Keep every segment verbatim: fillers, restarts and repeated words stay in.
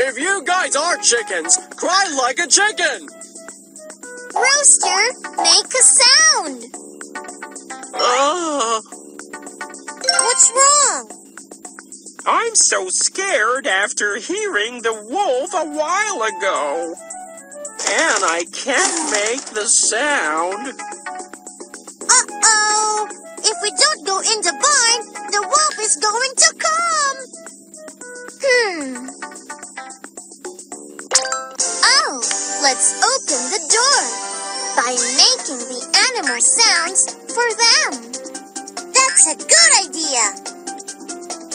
If you guys are chickens, cry like a chicken! Rooster, make a sound! Uh. What's wrong? I'm so scared after hearing the wolf a while ago. And I can't make the sound. Uh-oh! If we don't go in the barn, the wolf is going to come! Hmm... Oh! Let's open the door by making the animal sounds for them. That's a good idea!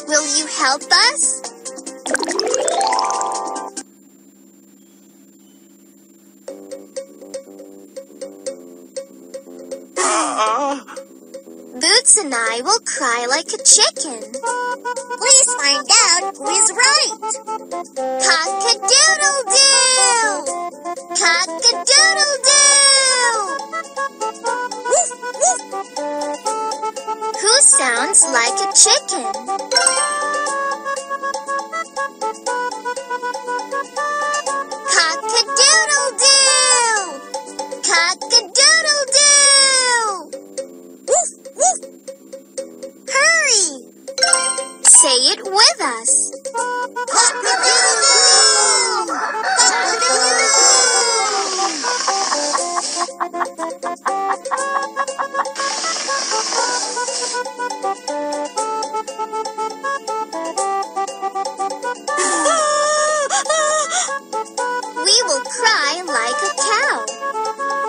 Will you help us? Boots and I will cry like a chicken. Please find out who is right. Cock-a-doodle-doo! Cock-a-doodle-doo! Woof, woof. Who sounds like a chicken? Cock-a-doodle-doo! Cock-a-doodle-doo! Say it with us. Cock-a-doodle-doo! Cock-a-doodle-doo! We will cry like a cow.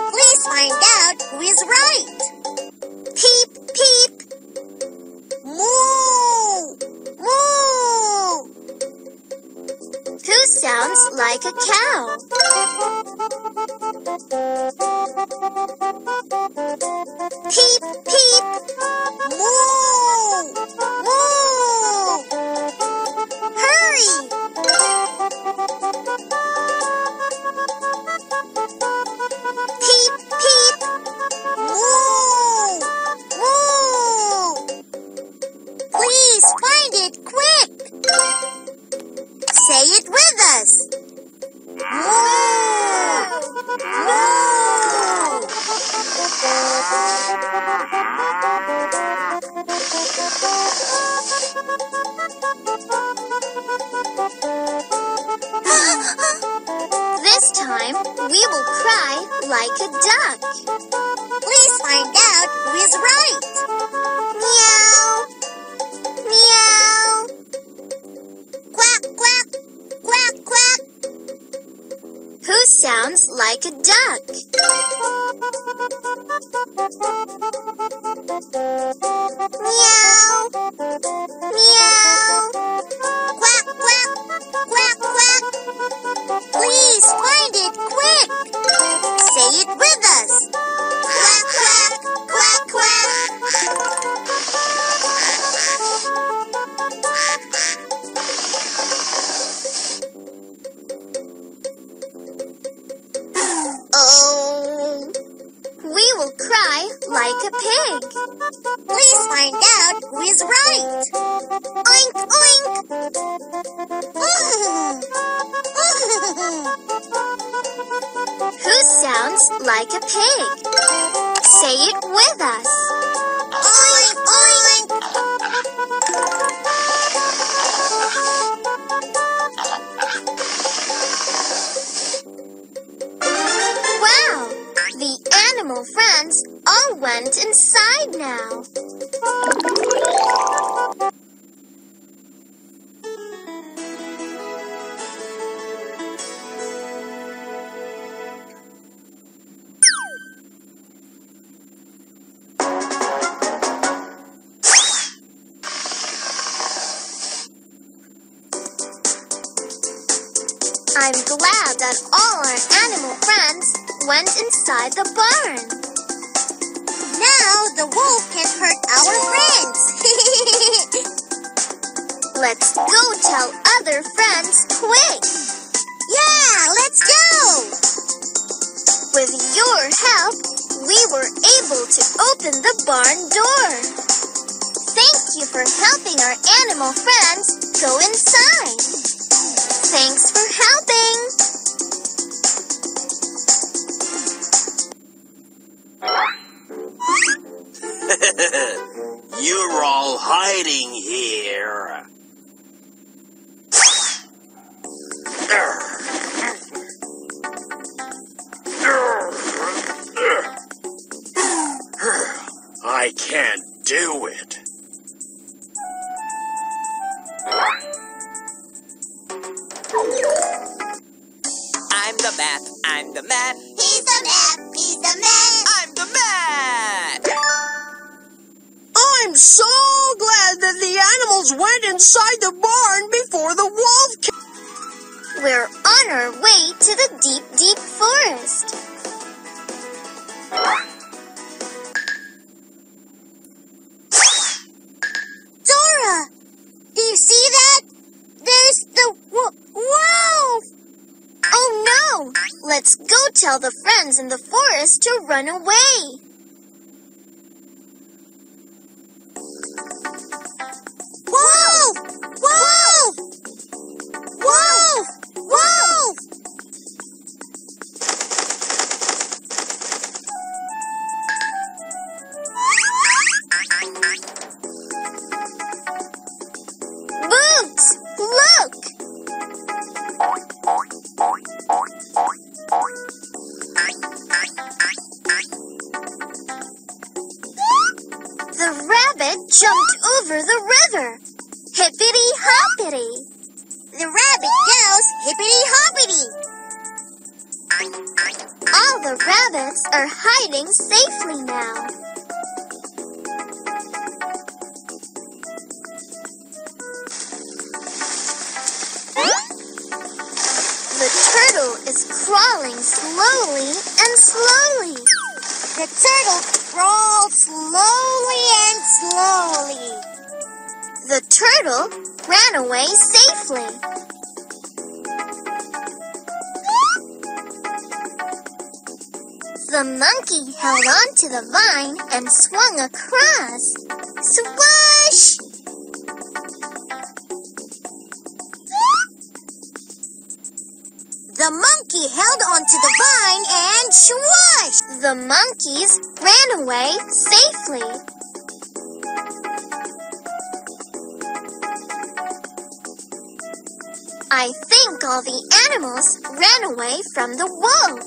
Please find out who is right. Peep, peep. Sounds like a cow. Peep, peep. Moo, moo. Hurry. Peep, peep. Moo, moo. Please find it quick. Say it with us. Moo! Moo! This time, we will cry like a duck. Please find out who is right. Meow! Meow! Quack, quack! Quack, quack! Who sounds like a duck? Meow! Meow! Quack, quack! Quack, quack! Please find it quick! Say it with us! Quack, quack! Quack, quack! Like a pig. Please find out who is right. Oink, oink. Who sounds like a pig? Say it with us. Oink, oink. Wow! The animal friends all went inside now. I'm glad that all our animal friends went inside the barn. Now the wolf can hurt our friends. Let's go tell other friends quick. Yeah, let's go. With your help, we were able to open the barn door. Thank you for helping our animal friends go inside. I can't do it. I'm the math, I'm the math. He's the math, he's the math. I'm the math. I'm so glad that the animals went inside the barn before the wolf came. We're on our way to the deep, deep forest. Let's go tell the friends in the forest to run away. Wolf! Wolf! Wolf! Wolf! Boots, look! Jumped over the river. Hippity hoppity. The rabbit goes hippity hoppity. All the rabbits are hiding safely now. The turtle is crawling slowly and slowly. The turtle crawled slowly and slowly. The turtle ran away safely. The monkey held on to the vine and swung across. Swash! The monkey held on to the vine and swoosh! The monkeys ran away safely. I think all the animals ran away from the wolf.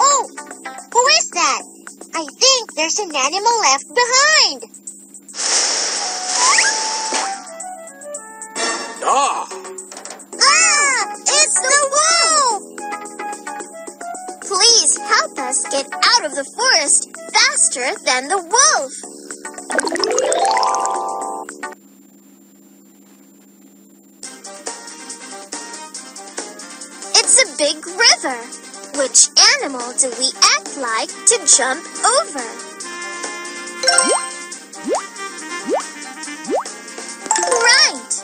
Oh, who is that? I think there's an animal left behind. Ah! Help us get out of the forest faster than the wolf. It's a big river. Which animal do we act like to jump over? Right,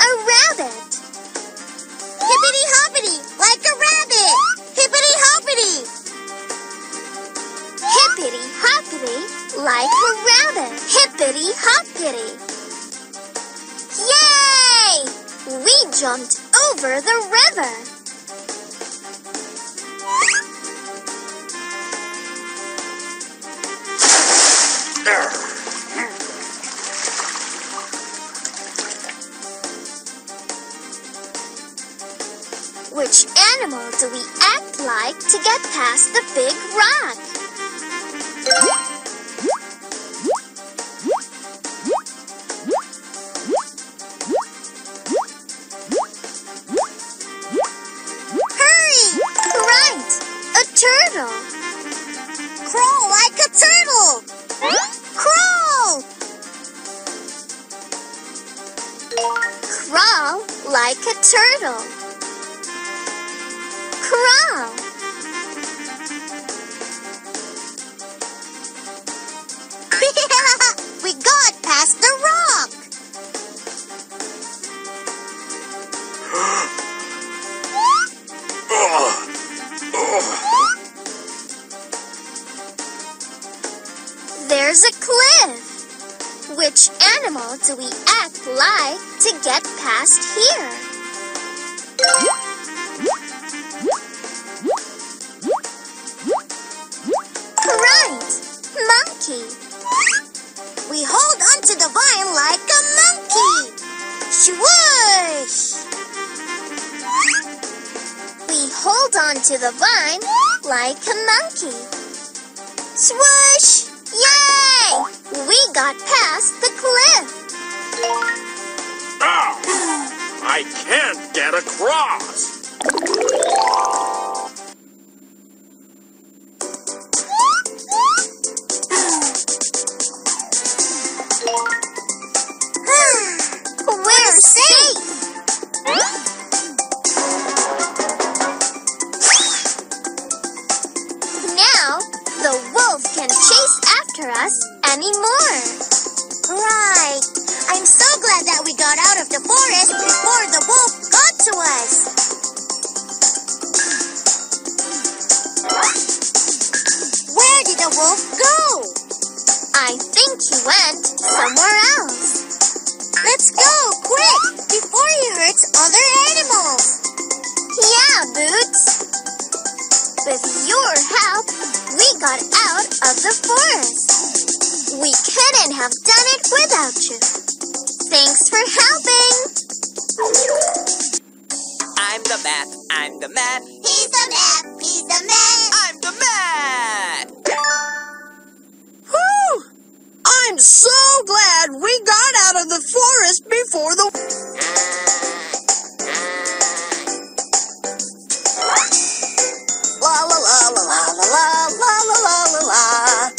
a rabbit. Hippity hoppity, like a rabbit. Hippity hoppity. Hippity hoppity, like a rabbit. Hippity hoppity. Yay! We jumped over the river. Which animal do we act like to get past the big rock? Crawl like a turtle! Crawl! Crawl like a turtle. Crawl! We got past the rock! Oh. Oh. There's a cliff. Which animal do we act like to get past here? Right, monkey. We hold onto the vine like a monkey. Swoosh! hold on to the vine like a monkey. Swoosh! Yay! We got past the cliff. Ow! I can't get across. We're safe. Now the wolf can chase after us anymore. Right. I'm so glad that we got out of the forest before the wolf got to us. Where did the wolf go? I think he went somewhere else. Let's go, quick, before he hurts other animals. Yeah, Boots. With your help, we got out of the forest. We couldn't have done it without you. Thanks for helping. I'm the bat, I'm the bat. He's the bat, he's the bat. I'm the bat. Whew! I'm so glad we got out of the forest before the... La la la la la la la la la la la.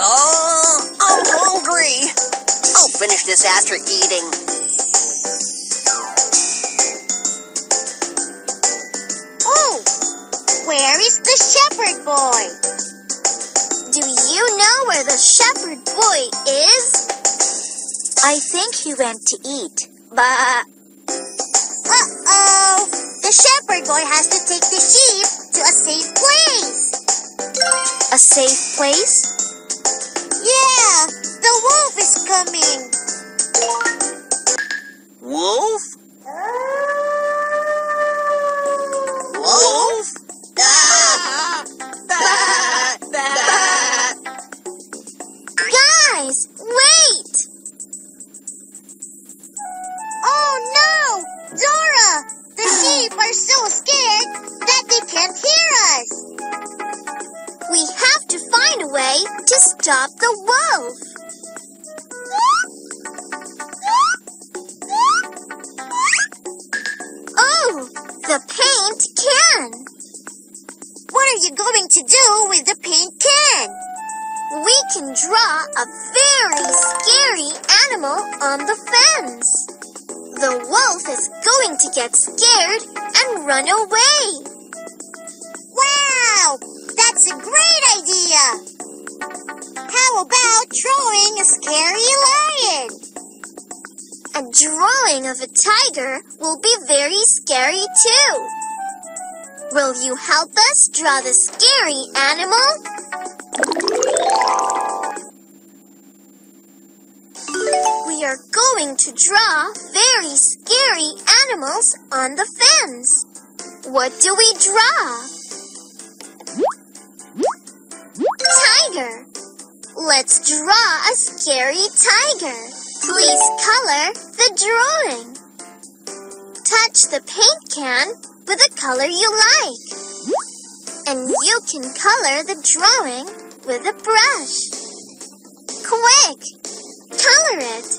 Oh, I'm hungry. I'll finish this after eating. Where is the shepherd boy? Do you know where the shepherd boy is? I think he went to eat, but... Uh-oh! The shepherd boy has to take the sheep to a safe place. A safe place? Yeah! The wolf is coming! Wolf? Wolf? Guys, wait! Oh no! Dora! The sheep are so scared that they can't hear us! We have to find a way to stop the wolf! Oh! The paint can! What are you going to do with the paint can? We can draw a very scary animal on the fence. The wolf is going to get scared and run away. Wow! That's a great idea! How about drawing a scary lion? A drawing of a tiger will be very scary too. Will you help us draw the scary animal? We are going to draw very scary animals on the fence. What do we draw? Tiger. Let's draw a scary tiger. Please color the drawing. Touch the paint can with the color you like. And you can color the drawing with a brush. Quick! Color it!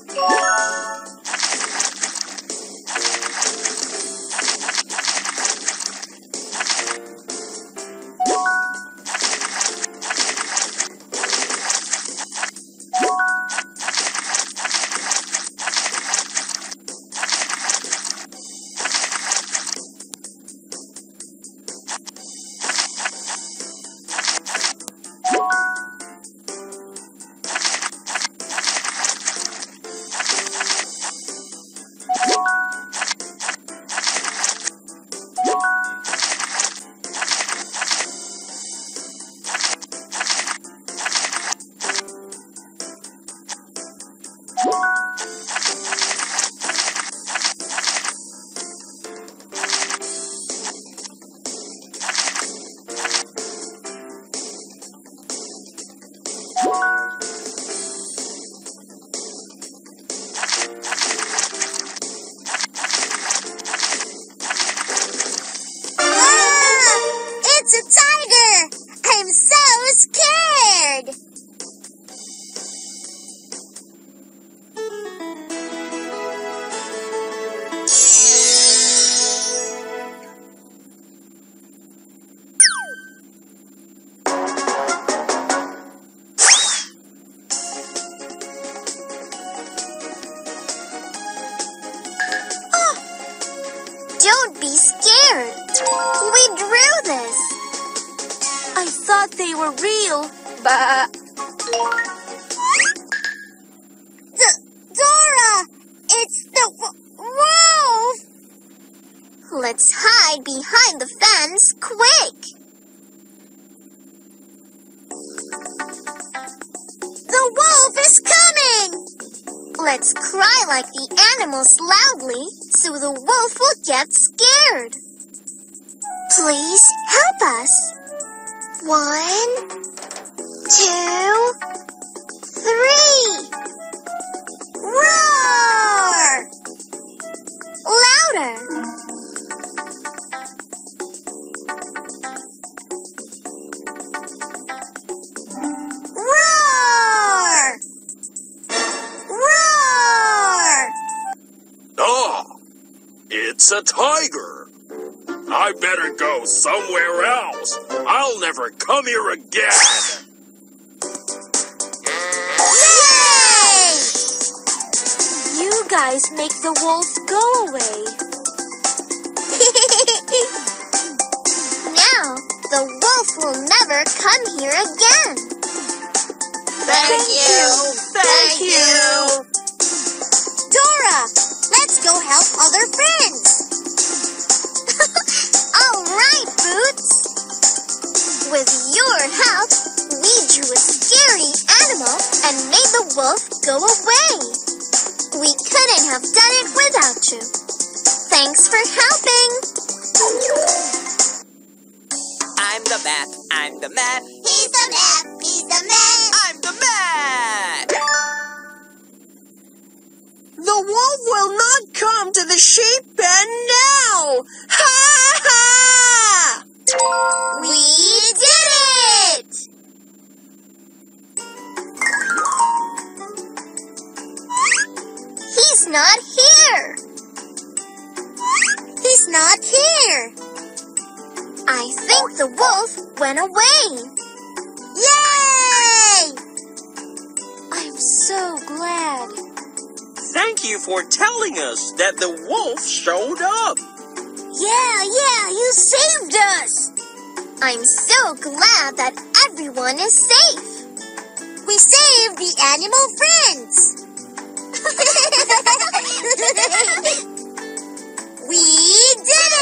Don't be scared. We drew this. I thought they were real, but... Dora! It's the wolf! Let's hide behind the fence, quick! The wolf is coming! Let's cry like the animals loudly so the wolf will get scared. Please help us. One, two, three. Roar! Louder. Roar! Roar! Oh, it's a tiger. I better go somewhere else. I'll never come here again. Guys, make the wolf go away. Now, the wolf will never come here again. Thank you. Thank you. Dora, let's go help other friends. All right, Boots. With your help, we drew a scary animal and made the wolf go away. We couldn't have done it without you. Thanks for helping. I'm the bat. I'm the bat. He's the bat. He's the bat. I'm the bat. The wolf will not come to the sheep pen now. Ha ha! We did it! He's not here. He's not here. I think the wolf went away. Yay! I'm so glad. Thank you for telling us that the wolf showed up. Yeah, yeah, you saved us. I'm so glad that everyone is safe. We saved the animal friends. We did it!